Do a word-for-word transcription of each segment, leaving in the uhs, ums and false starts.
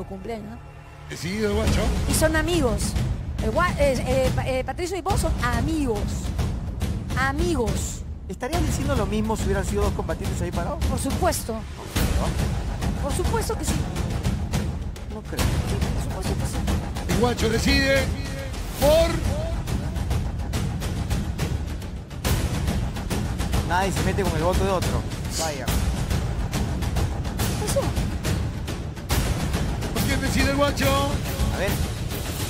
cuando cumplen, ¿no? Sí, el guacho. Y son amigos. El gua eh, eh, eh, Patricio y vos son amigos. Amigos. ¿Estarían diciendo lo mismo si hubieran sido dos combatientes ahí parados? Por supuesto. ¿No? Por supuesto que sí. No creo. Sí, por supuesto que sí. El guacho decide por... Nadie se mete con el voto de otro. Vaya. ¿Qué pasó? ¿Por quién decide el guacho? A ver.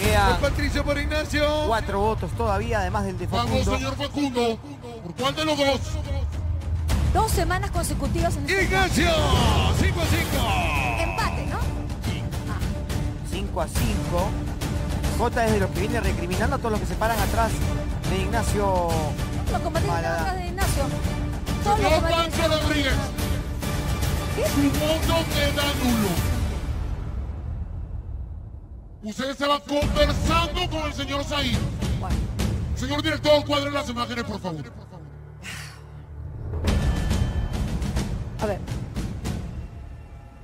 Queda... Por Patricio, por Ignacio. Cuatro votos todavía, además del de Facundo. Vamos, señor Facundo. ¿Por cuál de los dos? Dos semanas consecutivas en este ¡Ignacio! ¡cinco a cinco! Empate, ¿no? Sí. cinco a cinco. Jota es de los que viene recriminando a todos los que se paran atrás de Ignacio... Los combatientes atrás de Ignacio. Todos los combatientes atrás de Ignacio. Su voto queda nulo. Usted se va conversando con el señor Said. Bueno. Señor director, cuadren las imágenes, por favor. A ver.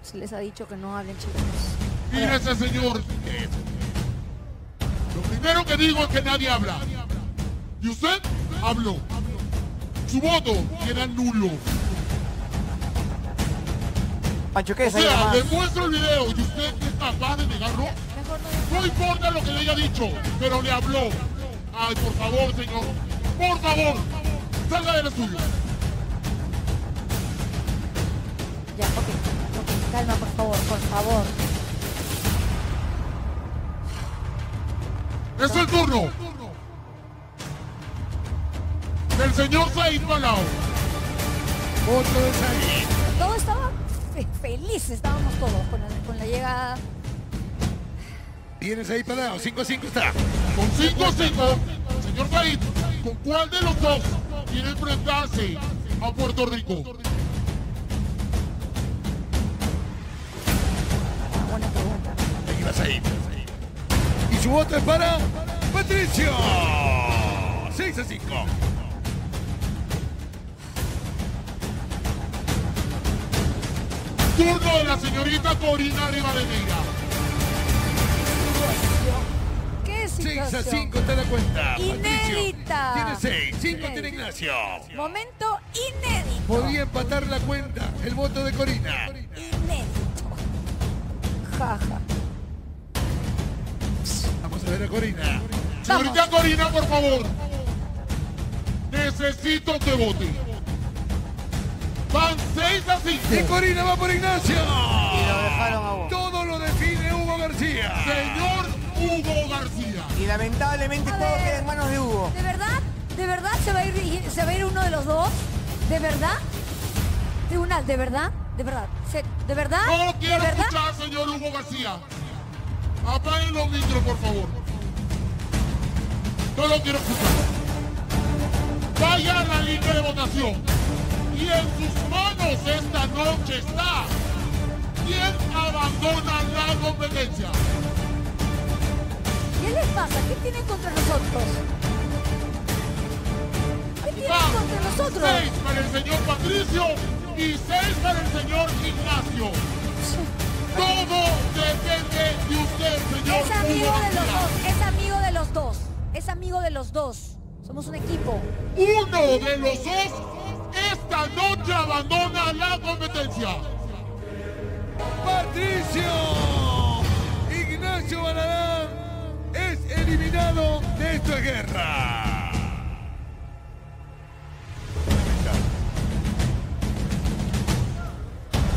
Se les ha dicho que no hablen, chicos. Mírese, señor. Lo primero que digo es que nadie habla. ¿Y usted? Habló. Su voto queda nulo. Pancho, ¿qué es ahí? O sea, le muestro el video y usted es capaz de negarlo. No importa lo que le haya dicho, pero le habló. Ay, por favor, señor. Por favor, salga del estudio. Ya, ok. okay. Calma, por favor, por favor. Es el turno. El señor Said Palao. Otro de Said. Todos estaban felices, estábamos todos con la, con la llegada. Tiene Said Palao, cinco a cinco está. Con cinco a cinco, señor Said, ¿con cuál de los dos quiere enfrentarse a Puerto Rico? Buena pregunta. Ahí va Said. Y su voto es para Patricio. seis a cinco. Turno de la señorita Corina de Valencia. ¿Qué situación? seis a cinco te da cuenta. Inédita. Patricio tiene seis, cinco tiene Ignacio. Momento inédito. Podría empatar la cuenta, el voto de Corina. Inédito. Jaja. Ja. Vamos a ver a Corina. Vamos. Señorita Corina, por favor. Necesito que vote. Van seis a cinco. Y Corina va por Ignacio. Y lo dejaron a vos. Todo lo define Hugo García. Señor Hugo García. Y lamentablemente el juego queda en manos de Hugo. ¿De verdad? ¿De verdad se va a ir, se va a ir uno de los dos? ¿De verdad? Tribunal, ¿de verdad? ¿De verdad? ¿De verdad? No quiero escuchar, señor Hugo García. Apaguen los micros, por favor. No lo quiero escuchar. Vaya a la línea de votación. Y en sus manos esta noche está quién abandona la competencia. ¿Qué les pasa? ¿Qué tienen contra nosotros? ¿Qué tienen Va, contra nosotros? Seis para el señor Patricio y seis para el señor Ignacio. Sí. Todo depende de usted, señor. Es amigo de los dos, es amigo de los dos, es amigo de los dos. Somos un equipo. Uno de los dos. Esta noche abandona la competencia. Patricio Ignacio Baladán es eliminado de esta guerra.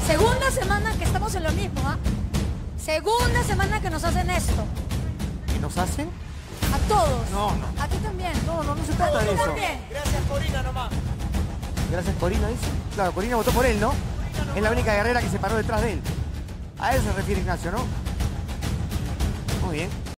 Segunda semana que estamos en lo mismo, ¿ah? ¿eh? Segunda semana que nos hacen esto. ¿Qué nos hacen? A todos. No, no. A ti también. No, no, no se trata de eso. También. Gracias, Corina, nomás. Gracias, Corina, dice. Claro, Corina votó por él, ¿no? Es la única guerrera que se paró detrás de él. A él se refiere Ignacio, ¿no? Muy bien.